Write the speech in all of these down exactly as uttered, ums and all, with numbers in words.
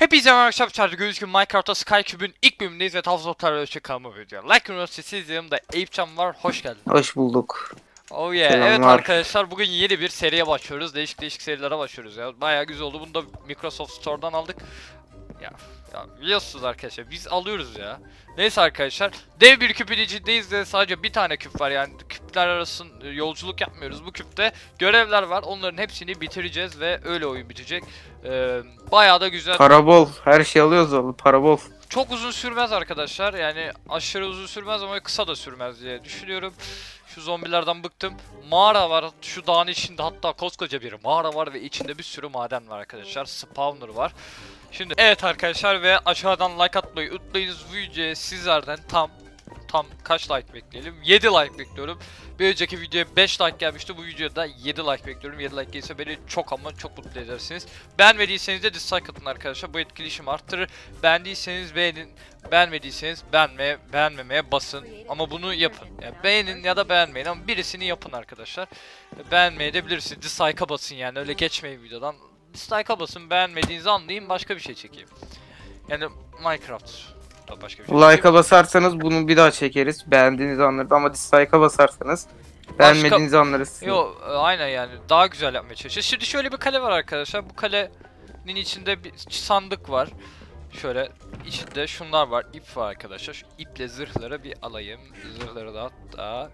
Hepinize merhaba arkadaşlar. Gözüküm Minecraft'ta SkyCube'ün ilk bölümündeyiz ve tavsiye olarak hoşça kalma video. Like üniversitesi izleyimde Eyüpcan var. Hoş geldin. Hoş bulduk. Oh yeah. Selamlar. Evet arkadaşlar, bugün yeni bir seriye başlıyoruz. Değişik değişik serilere başlıyoruz ya. Bayağı güzel oldu. Bunu da Microsoft Store'dan aldık. Ya, ya biliyorsunuz arkadaşlar, biz alıyoruz ya. Neyse arkadaşlar, dev bir küpün içindeyiz de sadece bir tane küp var, yani küpler arasında yolculuk yapmıyoruz. Bu küpte görevler var, onların hepsini bitireceğiz ve öyle oyun bitecek. Ee, bayağı da güzel. Parabol, her şey alıyoruz oğlum, parabol. Çok uzun sürmez arkadaşlar, yani aşırı uzun sürmez ama kısa da sürmez diye düşünüyorum. Şu zombilerden bıktım. Mağara var şu dağın içinde, hatta koskoca bir mağara var ve içinde bir sürü maden var arkadaşlar. Spawner var. Şimdi evet arkadaşlar, ve aşağıdan like atmayı unutmayınız. Videoya sizlerden tam tam kaç like bekleyelim? yedi like bekliyorum. Bir önceki videoya beş like gelmişti. Bu videoya da yedi like bekliyorum. yedi like gelirse beni çok ama çok mutlu edersiniz. Beğenmediyseniz de dislike atın arkadaşlar. Bu etkileşimi arttırır. Beğendiyseniz beğenin. Beğenmediyseniz beğenmeye, beğenmemeye basın. Ama bunu yapın. Yani beğenin ya da beğenmeyin ama birisini yapın arkadaşlar. Beğenmeye de bilirsiniz. Dislike'a basın yani. Öyle geçmeyin videodan. Dislike'a basın, beğenmediğinizi anlayayım, başka bir şey çekeyim. Yani Minecraft başka bir şey. Like'a basarsanız bunu bir daha çekeriz, beğendiğinizi anlarız, ama dislike'a basarsanız beğenmediğinizi başka... anlarız. Yo, aynen, yani daha güzel yapmaya çalışacağız. Şimdi şöyle bir kale var arkadaşlar. Bu kalenin içinde bir sandık var. Şöyle içinde şunlar var, ip var arkadaşlar. Şu iple zırhları bir alayım. Zırhları da hatta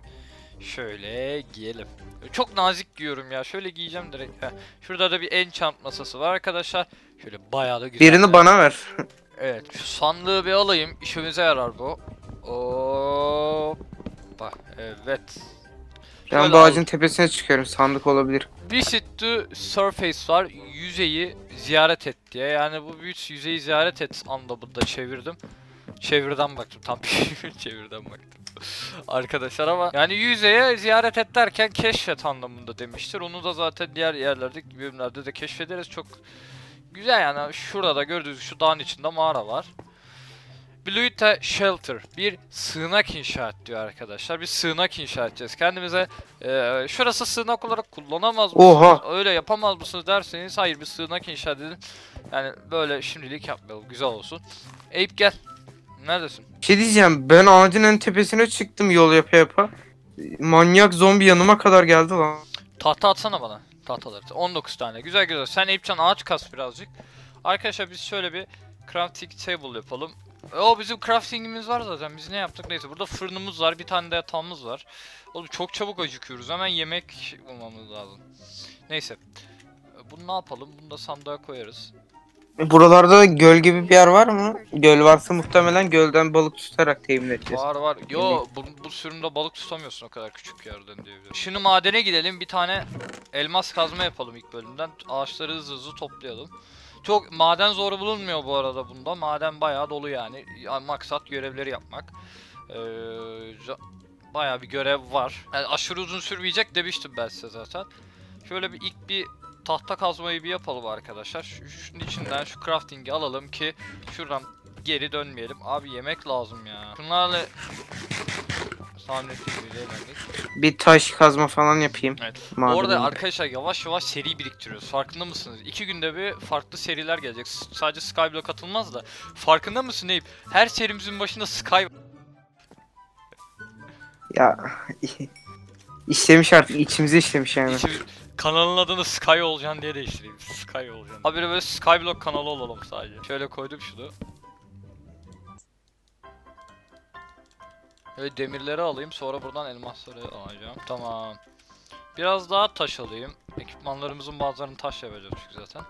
şöyle giyelim. Çok nazik giyiyorum ya. Şöyle giyeceğim direkt. Heh. Şurada da bir enchant masası var arkadaşlar. Şöyle bayağı da güzel. Birini yani bana ver. Evet, şu sandığı bir alayım. İşimize yarar bu. Hoppa. Evet. Şöyle ben bu ağacın tepesine çıkıyorum. Sandık olabilir. Visit to surface var. Yüzeyi ziyaret et diye. Yani bu büyük yüzeyi ziyaret et anlamında çevirdim. Çevirden baktım. Tam çevirden baktım. Arkadaşlar ama yani yüzeye ziyaret et derken keşfet anlamında demiştir. Onu da zaten diğer yerlerde, bölümlerde de keşfederiz. Çok güzel yani. Şurada da gördüğünüz şu dağın içinde mağara var. Blue'ta shelter, bir sığınak inşa et diyor arkadaşlar. Bir sığınak inşa edeceğiz kendimize. E, şurası sığınak olarak kullanamaz mısınız? Oha. Öyle yapamaz mısınız derseniz, hayır, bir sığınak inşa edin. Yani böyle şimdilik yapmayalım, güzel olsun. Eyüp gel. Neredesin? Şey diyeceğim, ben ağacın en tepesine çıktım yol yapa yapa. Manyak zombi yanıma kadar geldi lan. Tahta atsana bana. Tahtaları. on dokuz tane. Güzel güzel. Sen Eyüpcan ağaç kas birazcık. Arkadaşlar biz şöyle bir crafting table yapalım. O bizim craftingimiz var zaten. Biz ne yaptık? Neyse, burada fırınımız var. Bir tane de yatağımız var. Oğlum çok çabuk acıkıyoruz. Hemen yemek bulmamız lazım. Neyse. Bunu ne yapalım? Bunu da sandığa koyarız. Buralarda göl gibi bir yer var mı? Göl varsa muhtemelen gölden balık tutarak temin edeceğiz. Var var. Yo, bu, bu sürümde balık tutamıyorsun o kadar küçük yerden diyebilirim. Şimdi madene gidelim, bir tane elmas kazma yapalım ilk bölümden. Ağaçları hızlı hızlı toplayalım. Çok maden zor bulunmuyor bu arada bunda. Maden bayağı dolu yani. Maksat görevleri yapmak. Ee, bayağı bir görev var. Yani aşırı uzun sürmeyecek demiştim ben size zaten. Şöyle bir ilk bir tahta kazmayı bir yapalım arkadaşlar. Şu, şunun içinden şu crafting'i alalım ki şuradan geri dönmeyelim. Abi yemek lazım ya. Bunlarla bir taş kazma falan yapayım. Evet. Orada arkadaşlar yavaş yavaş seri biriktiriyoruz. Farkında mısınız? İki günde bir farklı seriler gelecek. Sadece Skyblock atılmaz da. Farkında mısın Eyüp? Her serimizin başında Sky... Ya... işlemiş artık. İçimizi işlemiş yani. İçimiz... Kanalın adını Sky Olcan diye değiştireyim. Sky Olcan. Abi böyle Skyblock kanalı olalım sadece. Şöyle koydum şunu. Böyle demirleri alayım, sonra buradan elmasları alacağım. Tamam. Biraz daha taş alayım. Ekipmanlarımızın bazılarını taş yapacağım çünkü zaten.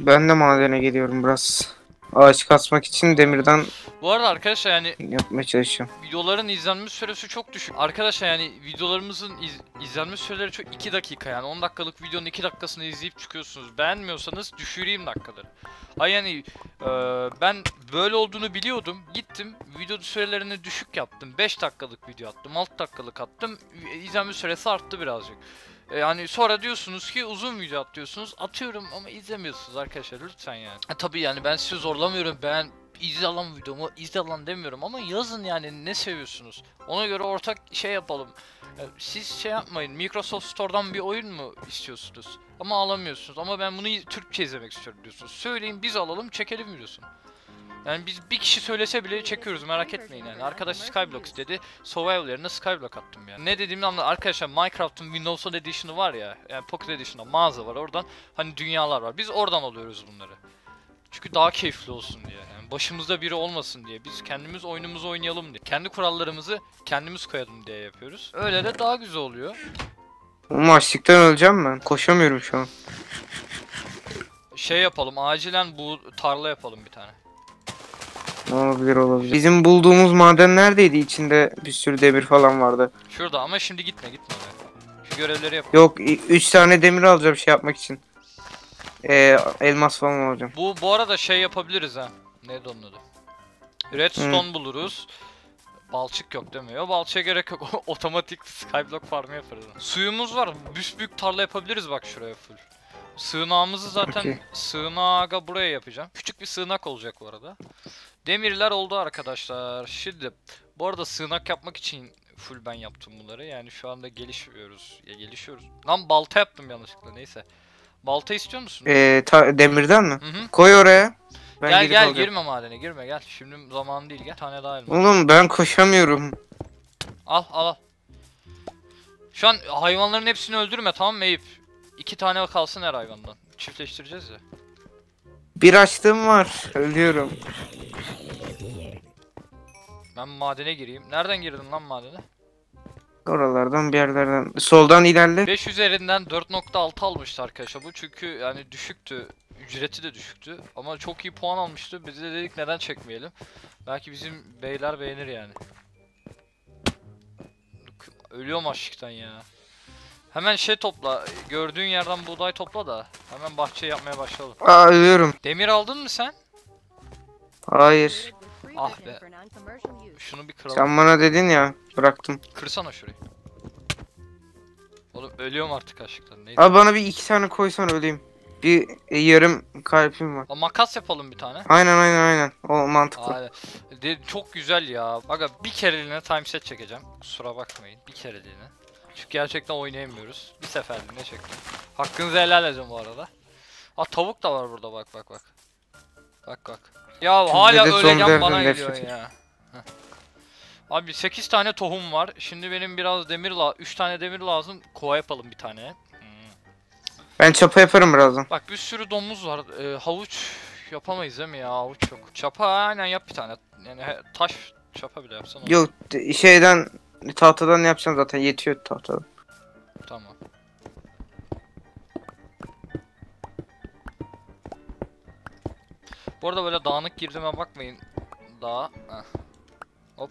Ben de madene geliyorum biraz. Ağaç kasmak için demirden... Bu arada arkadaşlar yani... Yapmaya çalışıyorum. Videoların izlenme süresi çok düşük. Arkadaşlar yani videolarımızın iz, izlenme süreleri çok iki dakika yani. on dakikalık videonun iki dakikasını izleyip çıkıyorsunuz. Beğenmiyorsanız düşüreyim dakikaları. Ay yani e, ben böyle olduğunu biliyordum. Gittim video sürelerini düşük yaptım. beş dakikalık video attım. altı dakikalık attım. İzlenme süresi arttı birazcık. Yani sonra diyorsunuz ki uzun video at diyorsunuz, atıyorum ama izlemiyorsunuz arkadaşlar lütfen yani. E tabii yani ben sizi zorlamıyorum, ben izle lan videomu, izle lan demiyorum ama yazın yani ne seviyorsunuz. Ona göre ortak şey yapalım. Siz şey yapmayın, Microsoft Store'dan bir oyun mu istiyorsunuz ama alamıyorsunuz, ama ben bunu Türkçe izlemek istiyorum diyorsunuz. Söyleyin, biz alalım, çekelim diyorsun. Yani biz bir kişi söylese bile çekiyoruz, merak etmeyin yani. Arkadaş Skyblock istedi, Survival yerine Skyblock attım yani. Ne dediğimi anladım arkadaşlar. Minecraft'ın Windows on Edition'ı var ya, yani Pocket Edition'da mağaza var, oradan hani dünyalar var. Biz oradan alıyoruz bunları. Çünkü daha keyifli olsun diye, yani başımızda biri olmasın diye, biz kendimiz oyunumuzu oynayalım diye, kendi kurallarımızı kendimiz koyalım diye yapıyoruz. Öyle de daha güzel oluyor. Açlıktan öleceğim ben, koşamıyorum şu an. Şey yapalım, acilen bu tarla yapalım bir tane. Olabilir olabilir. Bizim bulduğumuz maden neredeydi? İçinde bir sürü demir falan vardı. Şurada, ama şimdi gitme gitme. Şu görevleri yap. Yok, üç tane demir alacağım şey yapmak için. Ee, elmas falan alacağım. Bu bu arada şey yapabiliriz ha. Neydi onun adı? Redstone hmm. buluruz. Balçık yok demiyor. Balçığa gerek yok. Otomatik Skyblock farmı yaparız. Suyumuz var. Büsbük tarla yapabiliriz bak şuraya full. Sığınağımızı zaten okay. sığınağa buraya yapacağım. Küçük bir sığınak olacak bu arada. Demirler oldu arkadaşlar. Şimdi bu arada sığınak yapmak için full ben yaptım bunları. Yani şu anda gelişiyoruz. Ya gelişiyoruz. Lan balta yaptım yanlışlıkla, neyse. Balta istiyor musun? Ee, demirden mi? Hı-hı. Koy oraya. Ben gel gel alacağım. Girme madene, girme gel. Şimdi zaman değil, gel tane daha elma. Oğlum ben koşamıyorum. Al al al. Şu an hayvanların hepsini öldürme, tamam mı Eyüp? İki tane kalsın her hayvandan. Çiftleştireceğiz ya. Bir açtığım var. Ölüyorum. Ben madene gireyim. Nereden girdin lan madene? Oralardan bir yerlerden. Soldan ilerle. beş üzerinden dört nokta altı almıştı arkadaşlar bu. Çünkü yani düşüktü. Ücreti de düşüktü. Ama çok iyi puan almıştı. Biz de dedik neden çekmeyelim. Belki bizim beyler beğenir yani. Ölüyorum açlıktan ya. Hemen şey topla, gördüğün yerden buğday topla da hemen bahçe yapmaya başlayalım. Aa, ölüyorum. Demir aldın mı sen? Hayır. Ah be. Şunu bir kıralım. Sen bana dedin ya, bıraktım. Kırsana şurayı. Oğlum ölüyorum artık aşıktan. Neydi? Abi bana bir iki tane koysan öleyim. Bir e, yarım kalbim var. Aa, makas yapalım bir tane. Aynen aynen aynen. O mantıklı. Aa, de, çok güzel ya. Aga bir kereliğine time set çekeceğim. Kusura bakmayın. Bir kereliğine. Çünkü gerçekten oynayamıyoruz. Bir seferliğine çektim. Hakkınızı helal edin bu arada. Aa, tavuk da var burada, bak bak bak. Bak bak. Ya şimdi hala öyleyken bana geliyorsun ya. Heh. Abi sekiz tane tohum var. Şimdi benim biraz demir lazım. üç tane demir lazım. Kova yapalım bir tane. Hmm. Ben çapa yaparım birazdan. Bak bir sürü domuz var. Ee, havuç yapamayız değil mi ya? Havuç yok. Çapa aynen yap bir tane. Yani taş çapa bile yapsana. Yok şeyden... Tahtadan yapacağım zaten, yetiyor tahtadan. Tamam. Bu arada böyle dağınık girdiğime bakmayın. Dağa. Heh. Hop.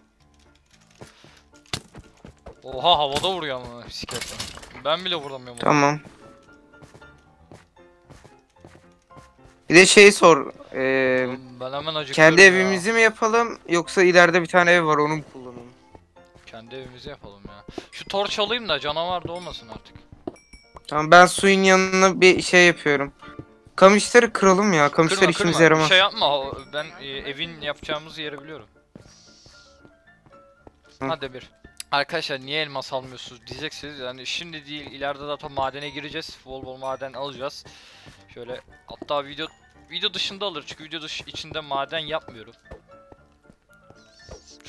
Oha havada vuruyor ama bisikletten. Ben bile vuramıyorum. Tamam. Bir de şey sor. Ee, ben hemen acıkıyorum. Kendi evimizi ya mi yapalım, yoksa ileride bir tane ev var onu mu kullanalım? Kendi evimizi yapalım ya. Şu torç alayım da canavar da olmasın artık. Tamam ben suyun yanına bir şey yapıyorum. Kamışları kıralım ya. Kamışlar kırma, işimize kırma. yaramaz. Bir şey yapma. Ben e, evin yapacağımız yeri biliyorum. Hı. Hadi bir. Arkadaşlar niye elmas almıyorsunuz diyeceksiniz. Yani şimdi değil, ileride zaten madene gireceğiz. Bol bol maden alacağız. Şöyle hatta video video dışında alır. Çünkü video dışı içinde maden yapmıyorum.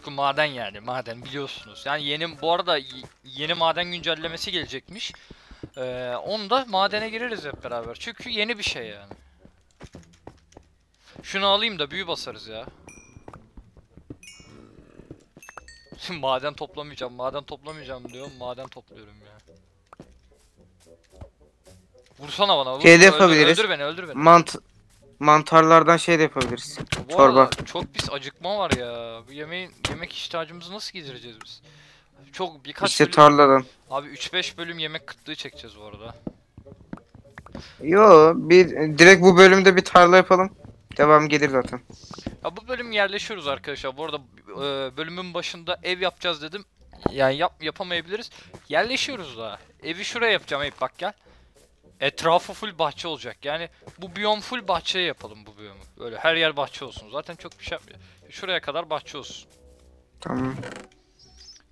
Maden yani maden biliyorsunuz yani yeni, bu arada yeni maden güncellemesi gelecekmiş, ee, onu da madene gireriz hep beraber çünkü yeni bir şey yani. Şunu alayım da büyü basarız ya. Şimdi maden toplamayacağım maden toplamayacağım diyorum, maden topluyorum ya. Vursana bana, vur, şey öldür, yapabiliriz. öldür beni öldür beni Mant Mantarlardan şey de yapabiliriz. Bu çorba. Arada çok pis acıkma var ya. Bu yemeğin yemek ihtiyacımızı nasıl gidireceğiz biz? Çok birkaç İşte bölüm, tarladan. Abi üç beş bölüm yemek kıtlığı çekeceğiz bu arada. Yo, bir direkt bu bölümde bir tarla yapalım. Devam gelir zaten. Ya bu bölüm yerleşiyoruz arkadaşlar. Bu arada e, bölümün başında ev yapacağız dedim. Yani yap yapamayabiliriz. Yerleşiyoruz daha. Evi şuraya yapacağım. Hep bak gel. Etrafı full bahçe olacak. Yani bu biyom full bahçeye yapalım bu biyomu. Böyle her yer bahçe olsun. Zaten çok bir şey yapmıyor. Şuraya kadar bahçe olsun. Tamam.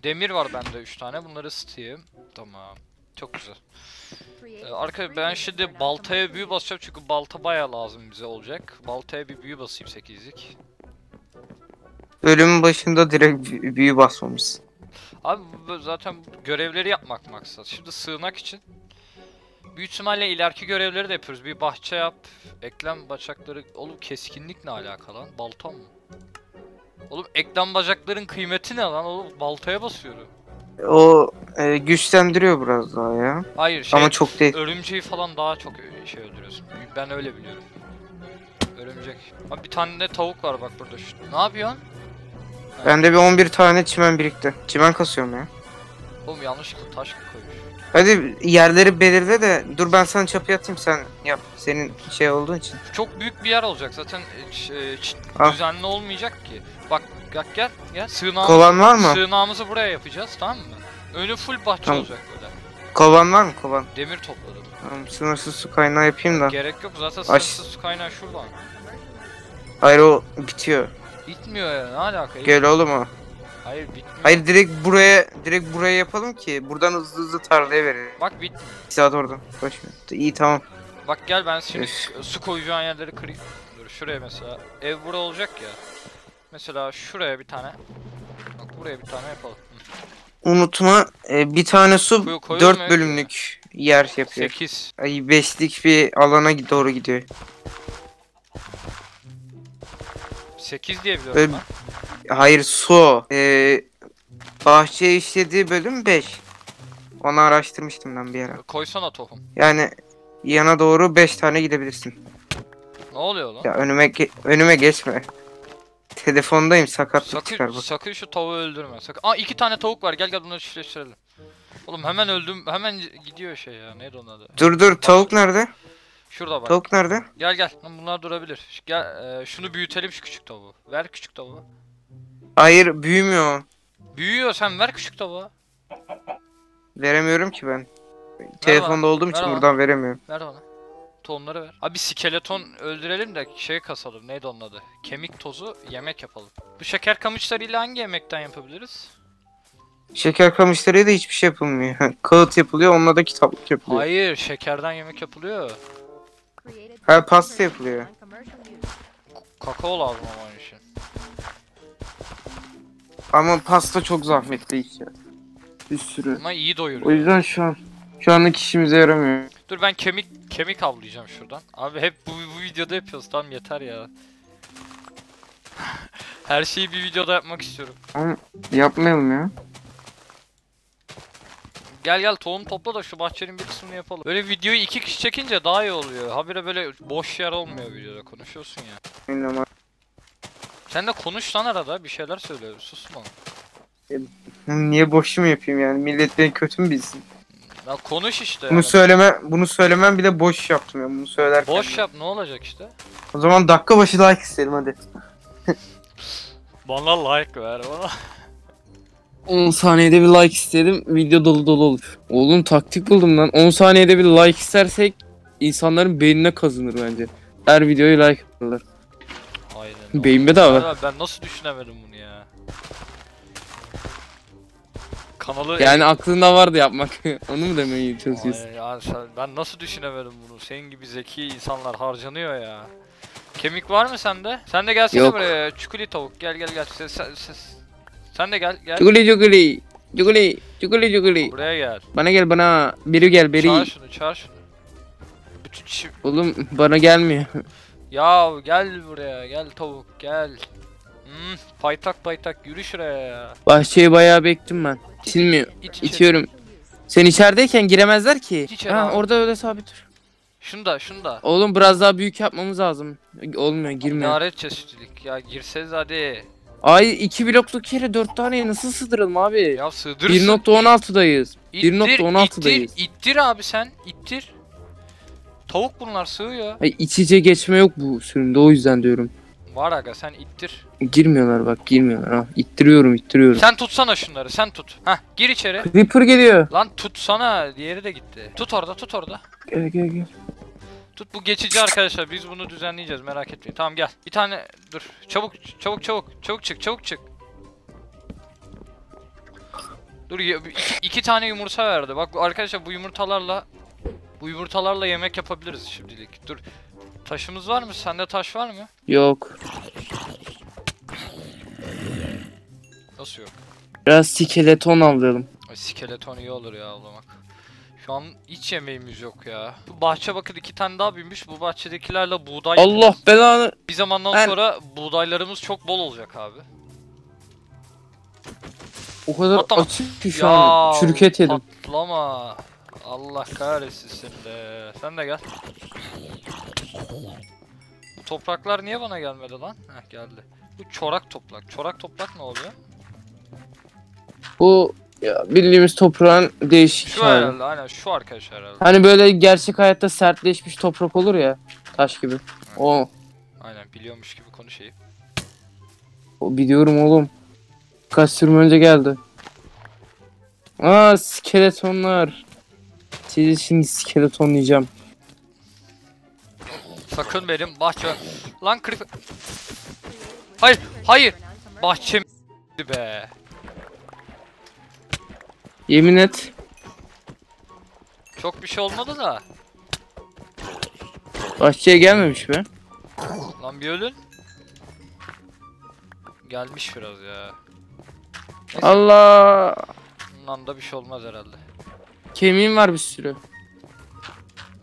Demir var bende üç tane. Bunları ısıtayım. Tamam. Çok güzel. Ee, Arkadaşlar ben şimdi baltaya büyü basacağım çünkü balta bayağı lazım bize olacak. Baltaya bir büyü basayım sekizlik. Bölümün başında direkt büyü basmamız. Abi zaten görevleri yapmak maksat. Şimdi sığınak için. Büyük ihtimalle ileriki görevleri de yapıyoruz. Bir bahçe yap. Eklem bacakları. Oğlum keskinlik ne alaka lan? Balta mı? Oğlum eklem bacakların kıymeti ne lan? Oğlum baltaya basıyorum. O e, güçlendiriyor biraz daha ya. Hayır şey, ama çok değil. Örümceği falan daha çok şey öldürüyorsun. Ben öyle biliyorum. Örümcek. Abi bir tane de tavuk var bak burada. Şu. Ne yapıyorsun? Ben de bir on bir tane çimen birikti. Çimen kasıyorum ya. Oğlum yanlışlıkla taş koymuş. Hadi yerleri belirle de dur ben sana çapı atayım sen yap. Senin şey olduğu için. Çok büyük bir yer olacak zaten düzenli olmayacak ki. Bak gel gel gel. Sığınağımız, kovan var mı? Sığınağımızı buraya yapacağız tamam mı? Önü full bahçe tamam. Olacak böyle. Kovan var mı kovan? Demir topladım. Tamam sınırsız su kaynağı yapayım da. Gerek yok zaten sınırsız Aş... su kaynağı şuradan. Hayır o bitiyor. Bitmiyor ya ne alaka? Gel oğlum o. Hayır bitmiyor. Hayır direkt buraya direkt buraya yapalım ki buradan hızlı hızlı tarlaya verelim. Bak bitmiyor. Saat oradan. Koşmuyor. İyi tamam. Bak gel ben şimdi Üf. su koyacağın yerleri kırayım. Dur şuraya mesela. Ev burada olacak ya. Mesela şuraya bir tane. Bak buraya bir tane yapalım. Unutma e, bir tane su koyuyor, dört bölümlük ya. Yer yapıyor. sekiz. Ay beşlik bir alana doğru gidiyor. sekiz diye biliyorum Öl ben. Hayır su. Ee, bahçeye işlediği bölüm beş. Onu araştırmıştım ben bir ara. Koysana tohum. Yani yana doğru beş tane gidebilirsin. Ne oluyor lan? Ya önüme ge önüme geçme. Telefondayım sakatlık sakın, çıkar bu. Sakın şu tavuğu öldürme. Sakın. Aa iki tane tavuk var gel gel bunları çiftleştirelim. Oğlum hemen öldüm hemen gidiyor şey ya neydi onun adı? Dur dur bak, tavuk nerede? Şurada bak. Tavuk nerede? Gel gel. Bunlar durabilir. Gel e, şunu büyütelim şu küçük tavuğu. Ver küçük tavuğu. Hayır büyümüyor. Büyüyor sen ver küçük tavuğu. Veremiyorum ki ben. Ver telefonda bana. Olduğum ver için bana. Buradan veremiyorum. Ver bana. Tohumları ver. Abi skeleton öldürelim de şey kasalım. Neydi onun adı? Kemik tozu yemek yapalım. Bu şeker kamışlarıyla hangi yemekten yapabiliriz? Şeker kamışlarıyla da hiçbir şey yapılmıyor. Kağıt yapılıyor onunla da kitaplık yapılıyor. Hayır şekerden yemek yapılıyor. Ha pasta yapılıyor. Kakao lazım ama onun için. Ama pasta çok zahmetli iş ya. Bir sürü. Ama iyi doyuruyor. O yüzden şu an şu anlık işimize yaramıyor. Dur ben kemik kemik avlayacağım şuradan. Abi hep bu, bu videoda yapıyoruz tamam yeter ya. Her şeyi bir videoda yapmak istiyorum. Ama yapmayalım ya. Gel gel tohum topla da şu bahçenin bir kısmını yapalım. Böyle videoyu iki kişi çekince daha iyi oluyor. Habire böyle boş yer olmuyor videoda konuşuyorsun ya. Yani. Sen de konuş lan arada bir şeyler söylüyorum susma. E, niye boş mu yapayım yani millet beni kötü mü bilsin? Ya konuş işte. Bunu yani. söyleme bunu söylemem bile boş yaptım ya yani bunu söylerken. Boş yap ne olacak işte? O zaman dakika başı like isterim hadi. Bana like ver bana. on saniyede bir like istedim video dolu dolu olur. Oğlum taktik buldum lan. on saniyede bir like istersek insanların beynine kazınır bence. Her videoyu like alırlar. Aynen. Beyin bedava. Ben nasıl düşünemedim bunu ya? Kanalı yani aklında vardı yapmak. Onu mu demeye çalışıyorsun? Yani ben nasıl düşünemedim bunu? Senin gibi zeki insanlar harcanıyor ya. Kemik var mı sende? Sen de gelsene Yok. buraya. Çukuli tavuk gel gel gel. Ses, ses. Sen de gel gel. Cuguli cuguli. Cuguli cuguli cuguli. Buraya gel. Bana gel bana. Biri gel biri. Çağır şunu çağır şunu. Bütün çift. Oğlum bana gelmiyor. Ya gel buraya gel tavuk gel. Hmm, paytak paytak yürü şuraya ya. Bahçeyi bayağı bektim ben. İçilmiyor. İç, İçiyorum. Sen içerideyken giremezler ki. Ha, orada öyle sabit dur. Şunu da şunu da. Oğlum biraz daha büyük yapmamız lazım. Olmuyor girmiyor. Ne aret çeşitlilik ya girseniz hadi. Ay iki blokluk yere dört taneye nasıl sığdıralım abi? Ya sığdırırsın. bir nokta on altı'dayız. bir nokta on altı'dayız. İttir, ittir abi sen. İttir. Tavuk bunlar sığıyor. Ay iç içe geçme yok bu sürümde o yüzden diyorum. Var aga, sen ittir. Girmiyorlar bak, girmiyorlar. Ha, ittiriyorum ittiriyorum. Sen tutsana şunları, sen tut. Hah, gir içeri. Creeper geliyor. Lan tutsana, diğeri de gitti. Tut orada, tut orada. Gel gel gel. Tut, bu geçici arkadaşlar, biz bunu düzenleyeceğiz, merak etmeyin. Tamam gel. Bir tane dur. Çabuk çabuk çabuk. Çabuk çık, çabuk çık. Dur, iki, iki tane yumurta verdi. Bak arkadaşlar, bu yumurtalarla bu yumurtalarla yemek yapabiliriz şimdilik. Dur. Taşımız var mı? Sende taş var mı? Yok. Nasıl yok? Biraz skeleton alalım. Skeleton iyi olur ya avlamak. Şu an hiç yemeğimiz yok ya. Bu bahçe bakın, iki tane daha büyümüş. Bu bahçedekilerle buğday Allah yapıyoruz. Belanı. Bir zamandan ben... sonra buğdaylarımız çok bol olacak abi. O kadar patlama. Açık ki şu ya, an çürüket yedim. Patlama. Allah kahretsin seni de. Sen de gel. Bu topraklar niye bana gelmedi lan? Heh, geldi. Bu çorak toprak. Çorak toprak ne oluyor? Bu ya, bildiğimiz toprağın değişik. Şu yani. Herhalde, aynen şu arkadaş herhalde. Hani böyle gerçek hayatta sertleşmiş toprak olur ya, taş gibi. Evet. O. Aynen, biliyormuş gibi konuşayım. O biliyorum oğlum. Kaç sürüm önce geldi. Aa, skeletonlar. Sizi şimdi skeletonlayacağım. Sakın benim bahçe... Lan creeper... Hayır, hayır! Bahçem... be. Yemin et. Çok bir şey olmadı da. Bahçeye gelmemiş be. Lan bir ölün. Gelmiş biraz ya. Neyse. Allah! Lan da bir şey olmaz herhalde. Kemiğim var bir sürü.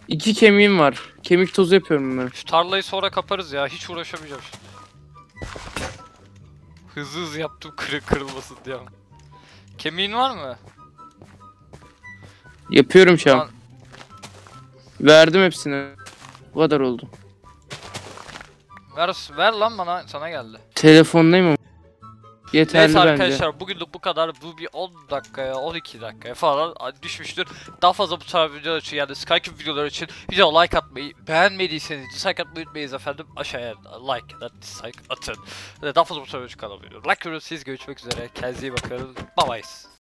İki kemiğim var. Kemik tozu yapıyorum ben. Şu tarlayı sonra kaparız ya. Hiç uğraşamayacağım şimdi. Hızlı hızlı yaptım kırık kırılmasın diye. Kemiğin var mı? Yapıyorum şu an. Lan... Verdim hepsini. Bu kadar oldu. Ver, ver lan bana. Sana geldi. Telefondayım ama. Yeterli bence. Evet arkadaşlar bence. Bugünlük bu kadar. Bu bir on dakikaya on iki dakikaya falan düşmüştür. Daha fazla bu tarz videolar için, yani SkyCube videoları için video like atmayı, beğenmediyseniz dislike atmayı unutmayınız efendim. Aşağıya like ya da dislike atın. Daha fazla bu tarz videolar için kanalıma abone olun. Like görüyoruz, siz görüşmek üzere. Kendinize iyi bakın. Bye bye.